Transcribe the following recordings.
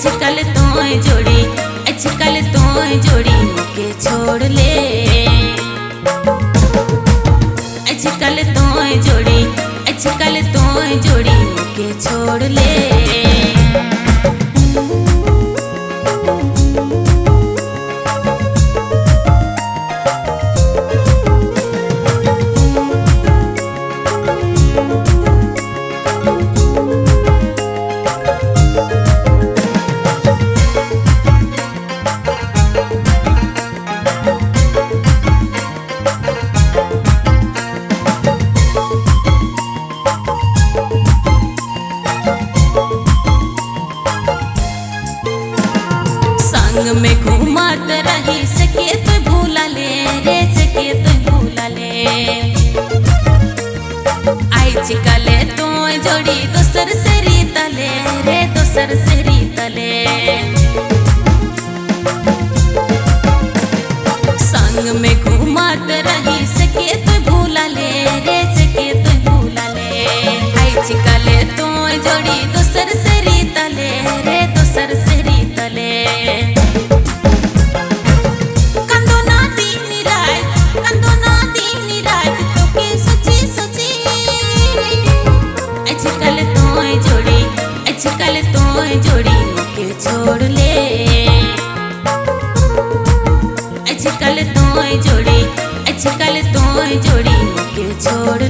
आजकल तो जोड़ी, आजकल तो जोड़ी मुके छोड़ ले, आजकल तो जोड़ी, आजकल तो जोड़ी मुके छोड़ ले। संग में घूमत रही सके तो भूला ले रे, सके तो भूला ले। आजकल तो जोड़ी दोसर से रीता ले रे, दोसर से रीता ले। संग में घूमत रही सके तो भूला ले रे, सके तो भूला ले। आजकल तो जोड़ी दोसर से रीता ले रे, दोसर से रीता ले। आजकल तो जोड़ी मुके छोड़ ले, आजकल तो जोड़ी, आजकल तो जोड़ी मुके छोड़ ले।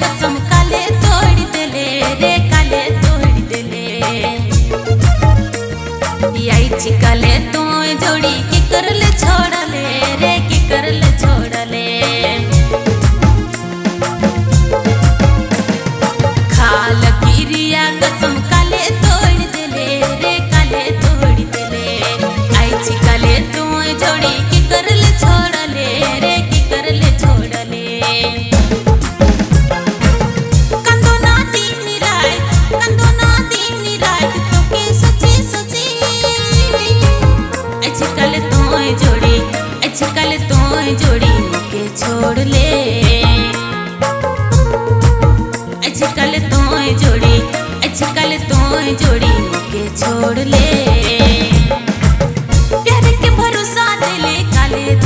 कसम काले तोड़ देले रे, काले तोड़ देले। आजकल तो जोड़ी की करल छोड़ ले रे, की करल छोड़ ले। खाल गिरिया कसम काले तोड़ देले रे, काले तोड़ देले। आजकल तो जोड़ी की करल छोड़ ले रे, की करल छोड़ ले। आजकल तो जोड़ी मुके छोड़ ले, आजकल तो जोड़ी, आजकल तो जोड़ी मुके छोड़ ले। प्यार के भरोसा दिले काले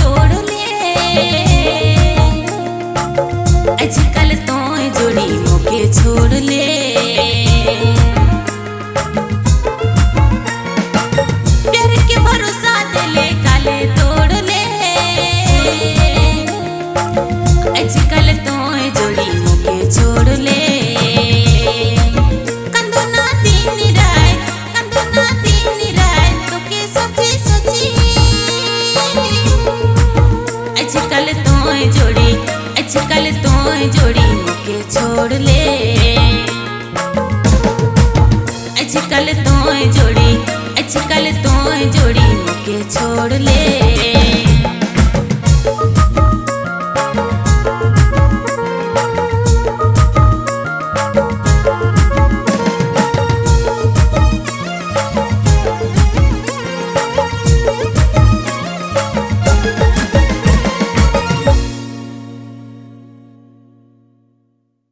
तोड़ ले, आजकल तो जोड़ी मुके छोड़ ले। प्यार के भरोसा दिले काले तोड़ ले, आजकल तो जोड़ी मुके छोड़ ले। कंदो ना दिन रात, कंदो ना दिन रात तोके सोचे सोचे। आजकल तो जोड़ी, आजकल तो जोड़ी मुके छोड़ ले, आजकल तो जोड़ी, आजकल तो जोड़ी मुके छोड़ ले।